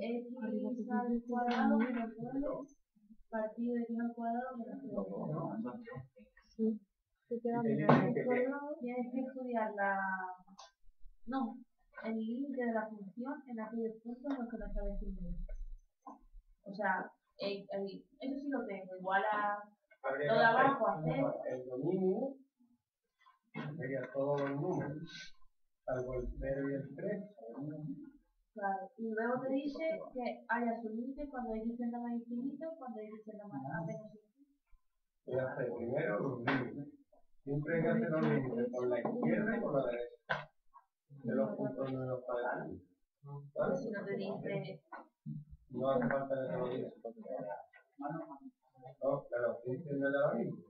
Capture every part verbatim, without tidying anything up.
X al cuadrado menos dos partido de X al cuadrado menos dos. Sí, te queda menos X al cuadrado. Tienes que estudiar la... No, el límite de la función en aquellos puntos en los que no está definido. O sea, el, el, eso sí lo tengo, igual a... Lo de abajo a cero. El dominio sería todos los números, salvo el cero y el tres. Claro, y luego te dice que haya su límite cuando X tienda más infinito, cuando X tienda más a menos infinito. Hace primero los límites. Siempre hay que hacer los límites con la izquierda y con la derecha. De los puntos no los pagarán. Pero si no te dice... No hace falta que te lo digas. No, claro, tienes que hacer lo mismo.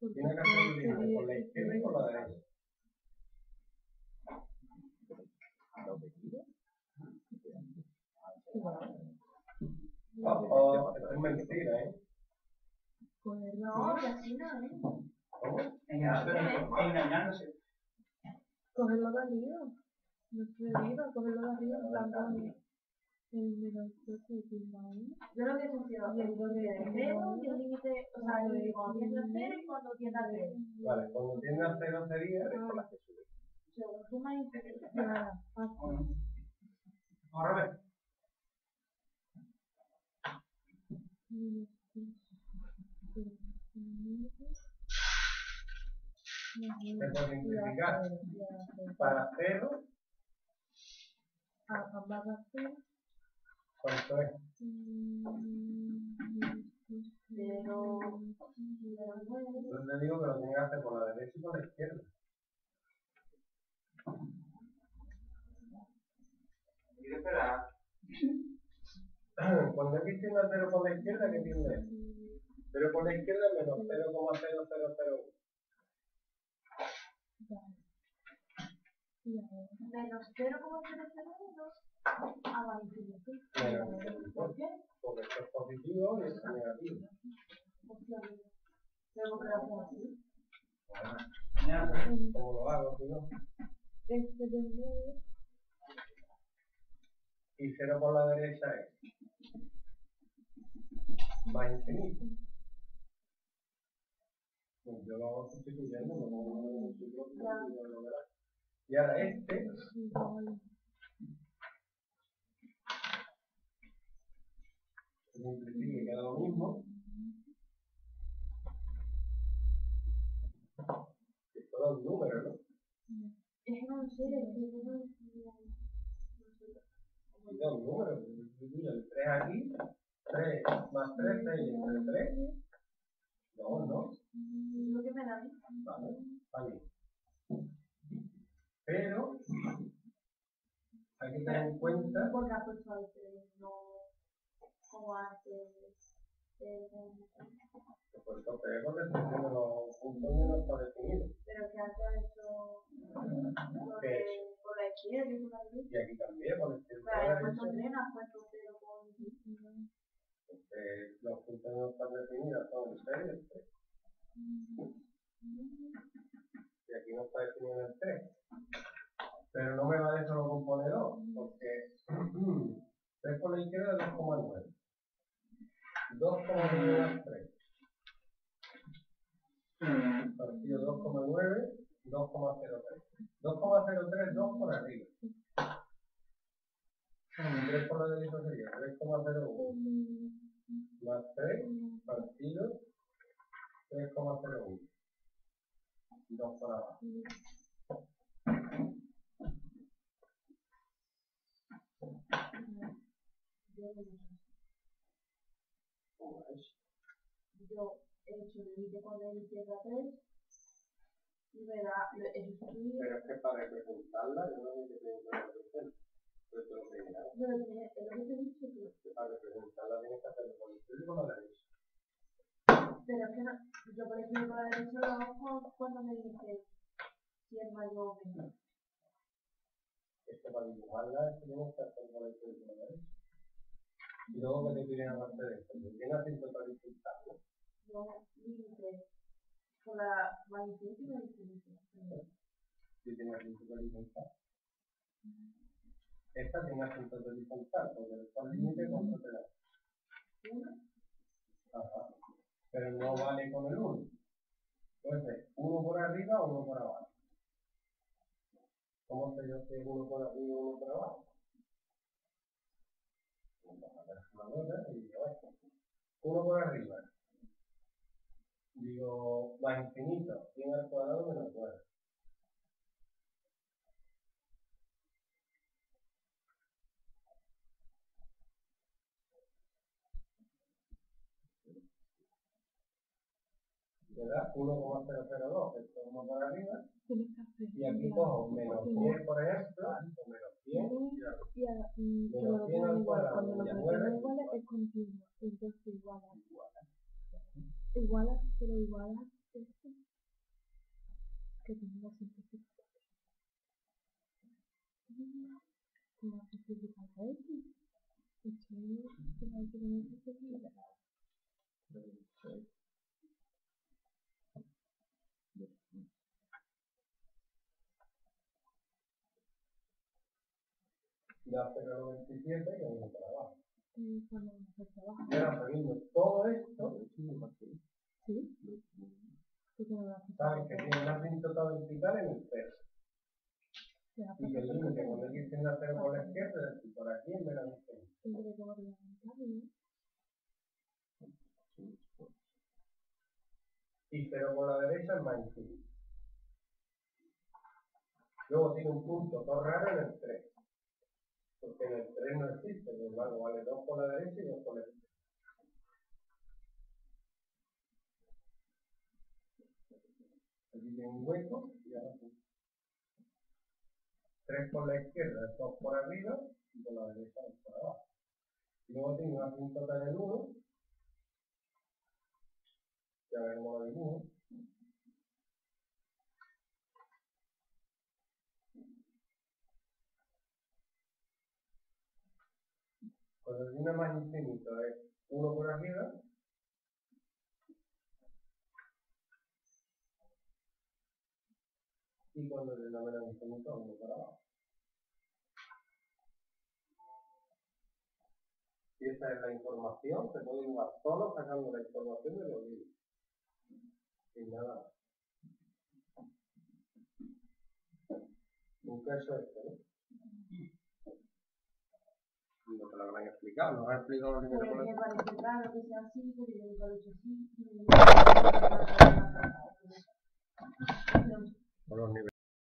Tienes que hacer los límites con la izquierda y con la derecha. Oh, oh, es mentira, ¿eh? Pues no, así no, ¿eh? ¿Cómo? Engañándose. Cogerlo de arriba. No es de arriba, cogerlo de arriba, plantándome. El menos dos de uno. Yo lo que funciona es el límite de cero y el límite, o sea, yo digo, tiende a cero y cuando tiende a cero. Vale, cuando tiende a cero sería es con la que sube. Según suma y nada, fácil. Vamos a ver. Menos tres, tres, tres, se simplificar para cero a barra cero. ¿Cuánto es? Pero yo te digo que lo tienes que hacer por la derecha y por la izquierda. Y espera. Cuando X tiende a cero por la izquierda, ¿qué tiende? cero por la izquierda menos cero coma cero cero cero uno. Menos cero coma cero cero uno a la infinito. ¿Por qué? Porque esto es positivo y esto es negativo. Tengo que hacer así. Bueno, ¿cómo lo hago, tío? Este es el nueve. Y cero por la derecha es más infinito. Pues yo lo hago sustituyendo, lo pongo en un ciclo y lo lograré. Y ahora este se simplifica y queda lo mismo. Es solo un número, ¿no? Es un cero, es un cero. Mira un número, mira el tres aquí, tres más tres, seis entre tres, no, no. Lo que me da. Vale, vale. Pero hay que tener en cuenta. Porque ha puesto al tres, no como antes. Por eso te digo que los puntos no están definidos. Pero que antes ha hecho. ¿Qué es? Y aquí también, por el cero. Claro, los puntos no están definidos, son el cero y el tres. Y aquí no está definido el tres. Pero no me vale solo componer dos, porque tres por la izquierda es dos coma nueve. dos coma nueve tres. Partido dos coma nueve, dos coma cero tres. dos coma cero tres, dos por arriba. tres por la derecha sería tres coma cero uno. Más tres, partido tres coma cero uno. dos por abajo. Yo he hecho el límite con la izquierda tres. Pero es que para representarla yo no necesito preguntar la cuestión. Pero te lo preguntaré. Pero es lo que te he dicho tú. Para representarla tienes que hacerlo con el izquierdo y con la derecha. Pero es que no, yo por ejemplo con la derecha lo hago cuando me dice si es mayor o menor. Es que para dibujarla es que tienes que hacerlo con el izquierdo y con la derecha. Y luego que te piden aparte de esto, ¿por qué no haces esto para dibujarla? No, límite. Por la más infinita y la infinita. ¿Qué tiene la infinita? Esta tiene asuntos de horizontal, porque son límite con propiedad. Ajá. Pero no vale con el uno. Entonces, uno por arriba o uno por abajo. ¿Cómo sé yo si es uno por arriba o uno por abajo? uno por arriba. Digo, más infinito, cien al cuadrado menos cuatro. ¿Verdad? uno coma cero cero dos, que es uno por arriba. Y aquí cojo menos diez, por ejemplo, o menos cien, menos cien al cuadrado, menos nueve. Es continuo, entonces igual a igual a, pero igual a este que tenemos simplificado. ¿Cómo se simplifica este? Esto es lo que tenemos que simplificar. Ya pero veintisiete y uno para abajo. Y cuando ahora sabiendo todo esto, ¿sí? Sabes que tiene una asíntota vertical en el cero. Y que el límite cuando X tiende a cero por la izquierda, es decir, por aquí en menos cero. Y cero por la derecha es más infinito. Luego tiene un punto todo raro en el tres. Porque en el tres no existe, sin embargo, vale dos por la derecha y dos por la izquierda. Aquí tiene un hueco y ahora sí. tres por la izquierda, dos por arriba y por la derecha dos por abajo. Y luego tiene una asíntota en el uno. Ya veremos la dibujo. Cuando tiene más infinito es uno por arriba y cuando tiene menos infinito uno por abajo. Y esa es la información, se puede dibujar solo sacando la información de los libros. Sin nada. Un caso este, ¿no? No te lo habrán explicado, nos ha explicado lo que me parece raro que sea así, que yo lo he hecho así, que yo lo he hecho así.